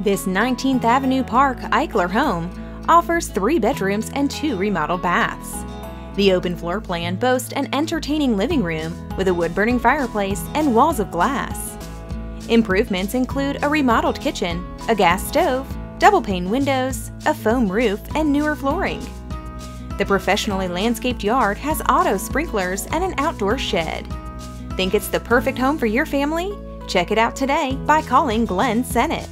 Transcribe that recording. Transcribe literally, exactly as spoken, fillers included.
This nineteenth Avenue Park Eichler home offers three bedrooms and two remodeled baths. The open floor plan boasts an entertaining living room with a wood-burning fireplace and walls of glass. Improvements include a remodeled kitchen, a gas stove, double-pane windows, a foam roof, and newer flooring. The professionally landscaped yard has auto sprinklers and an outdoor shed. Think it's the perfect home for your family? Check it out today by calling Glenn Sennett.